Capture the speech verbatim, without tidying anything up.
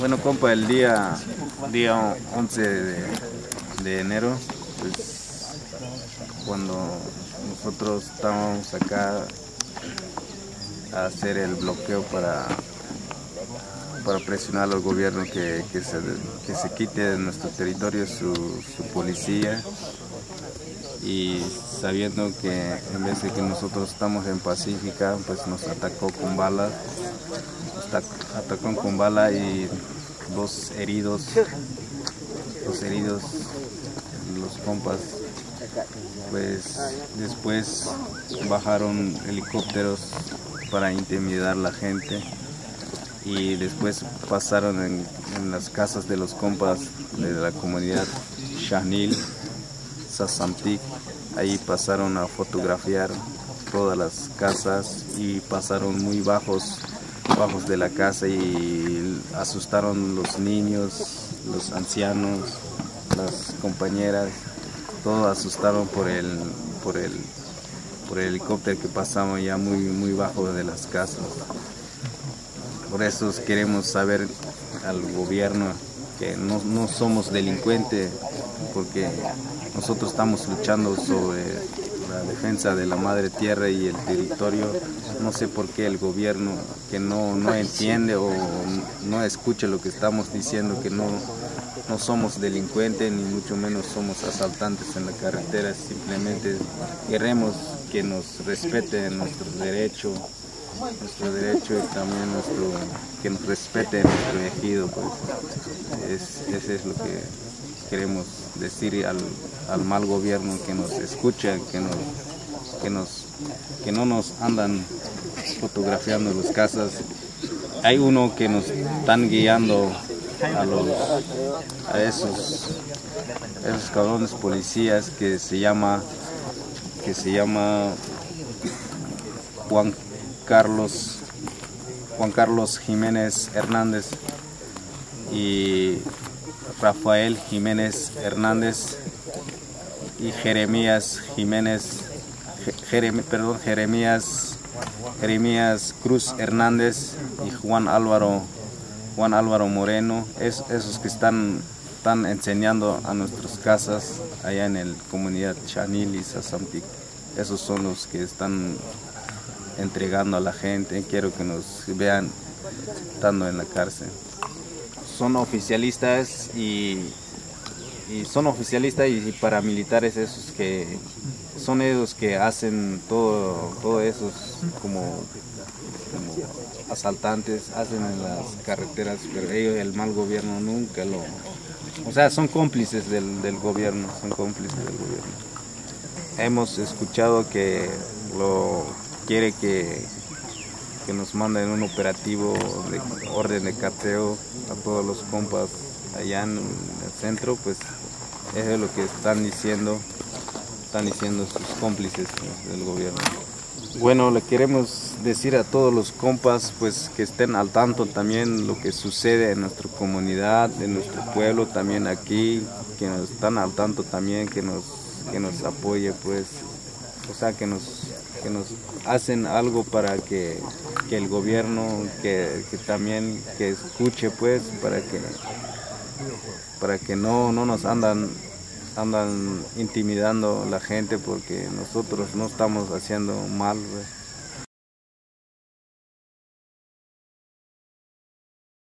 Bueno, compa, el día, día once de, de enero, pues, cuando nosotros estábamos acá a hacer el bloqueo para, para presionar al gobierno que, que, se, que se quite de nuestro territorio su, su policía, y sabiendo que en vez de que nosotros estamos en Pacífica, pues nos atacó con balas, atacó con bala y dos heridos, dos heridos, los compas, pues después bajaron helicópteros para intimidar a la gente y después pasaron en, en las casas de los compas de la comunidad Xanil, Sassantik. Ahí pasaron a fotografiar todas las casas y pasaron muy bajos, bajos de la casa y asustaron los niños, los ancianos, las compañeras, todos asustaron por el, por el, por el helicóptero que pasamos ya muy, muy bajo de las casas. Por eso queremos saber al gobierno que no, no somos delincuentes, porque nosotros estamos luchando sobre la defensa de la madre tierra y el territorio. No sé por qué el gobierno que no, no entiende o no escucha lo que estamos diciendo, que no, no somos delincuentes ni mucho menos somos asaltantes en la carretera. Simplemente queremos que nos respeten nuestros derechos, nuestro derecho y también nuestro, que nos respeten nuestro ejido. Pues, es, eso es lo que queremos decir al, al mal gobierno, que nos escucha, que nos, que nos, que no nos andan fotografiando las casas. Hay uno que nos están guiando a los, a esos, esos cabrones policías que se llama, que se llama Juan Carlos, Juan Carlos Jiménez Hernández y Rafael Jiménez Hernández y Jeremías Jiménez, Jerem, perdón, Jeremías, Jeremías Cruz Hernández y Juan Álvaro, Juan Álvaro Moreno, es, esos que están, están enseñando a nuestras casas allá en la comunidad Xanil y Sassantik. Esos son los que están entregando a la gente. Quiero que nos vean estando en la cárcel. Son oficialistas y, y son oficialistas y paramilitares, esos que son ellos que hacen todo, todo esos como, como asaltantes hacen en las carreteras, pero ellos, el mal gobierno nunca lo, o sea, son cómplices del, del gobierno, son cómplices del gobierno. Hemos escuchado que lo quiere que que nos manden un operativo de orden de cateo a todos los compas allá en el centro, pues eso es lo que están diciendo, están diciendo sus cómplices del gobierno. Bueno, le queremos decir a todos los compas pues que estén al tanto también lo que sucede en nuestra comunidad, en nuestro pueblo, también aquí, que nos están al tanto también, que nos, que nos apoye pues, o sea, que nos, que nos hacen algo para que, que el gobierno que, que también que escuche pues, para que para que no, no nos andan andan intimidando la gente, porque nosotros no estamos haciendo mal pues.